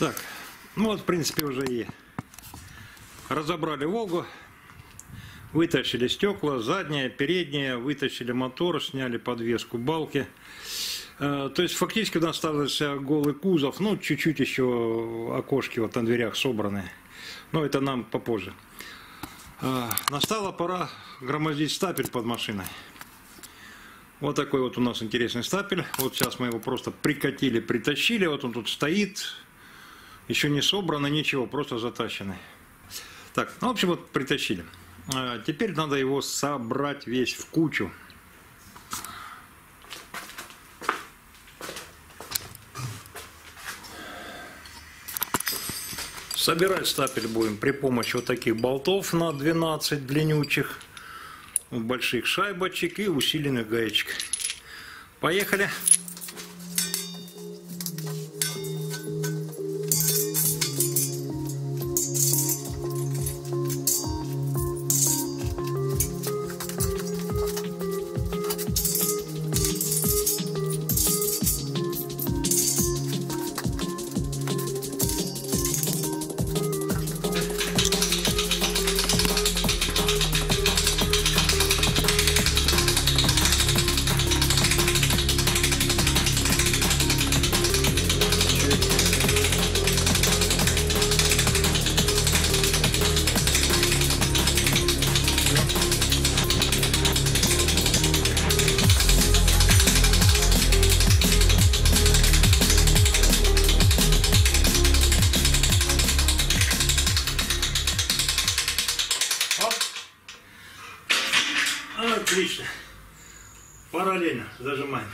Так, ну вот, в принципе, уже и разобрали Волгу. Вытащили стекла, заднее, переднее, вытащили мотор, сняли подвеску, балки. То есть фактически у нас остался голый кузов, ну чуть-чуть еще окошки вот на дверях собраны. Но это нам попозже. Настала пора громоздить стапель под машиной. Вот такой вот у нас интересный стапель. Вот сейчас мы его просто прикатили, притащили. Вот он тут стоит. Еще не собрано ничего, просто затащенный. Так, ну в общем вот притащили. Теперь надо его собрать весь в кучу. Собирать стапель будем при помощи вот таких болтов на 12 длиннючих, больших шайбочек и усиленных гаечек. Поехали! Отлично. Параллельно зажимаем.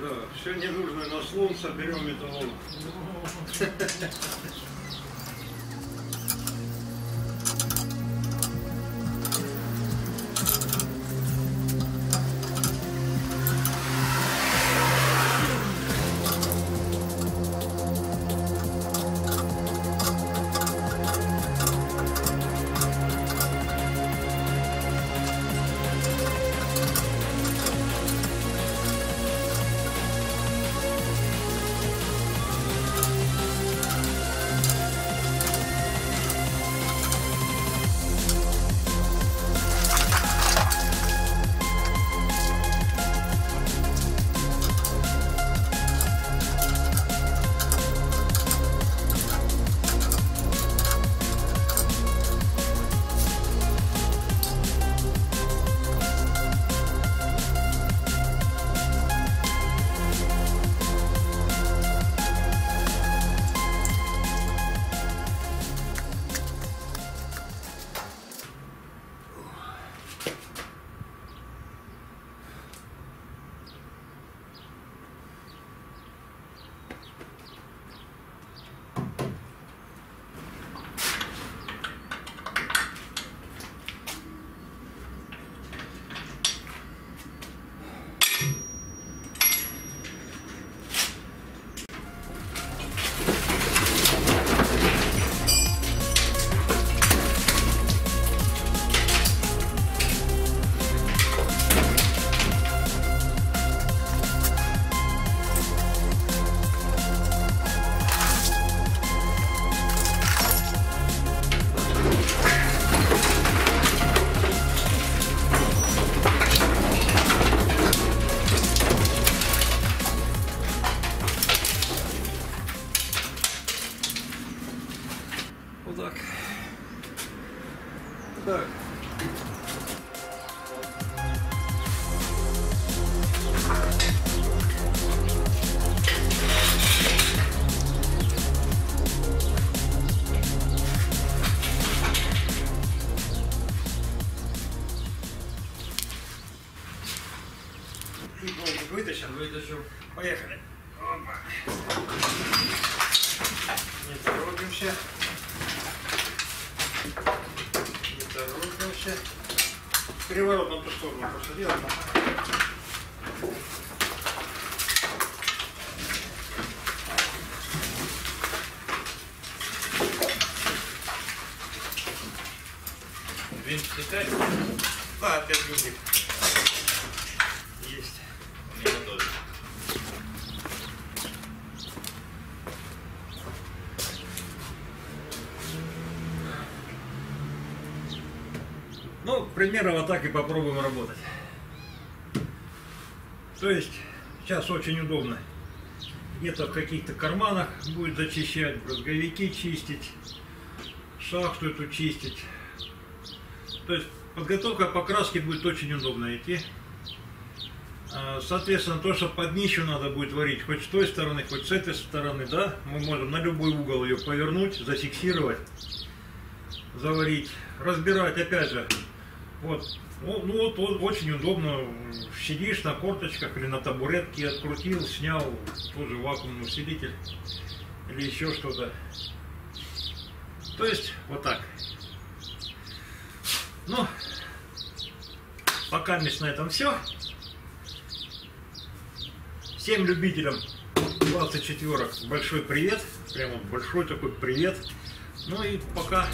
Да, все ненужное на солнце берем металлолом. Вытащу. Поехали. Опа. Не торопимся. Не торопимся. Переворот на ту сторону просто делаем. Винт летает? Да, опять губит. Ну, к примеру, вот так и попробуем работать. То есть, сейчас очень удобно. Где-то в каких-то карманах будет зачищать, брызговики чистить, шахту эту чистить. То есть, подготовка покраски будет очень удобно идти. Соответственно, то, что под днищу надо будет варить, хоть с той стороны, хоть с этой стороны, да, мы можем на любой угол ее повернуть, зафиксировать, заварить, разбирать, опять же. Вот, ну, очень удобно, сидишь на корточках или на табуретке, открутил, снял, тоже вакуумный усилитель или еще что-то. То есть, вот так. Ну, пока на этом все. Всем любителям 24-ок большой привет, прямо большой такой привет. Ну и пока.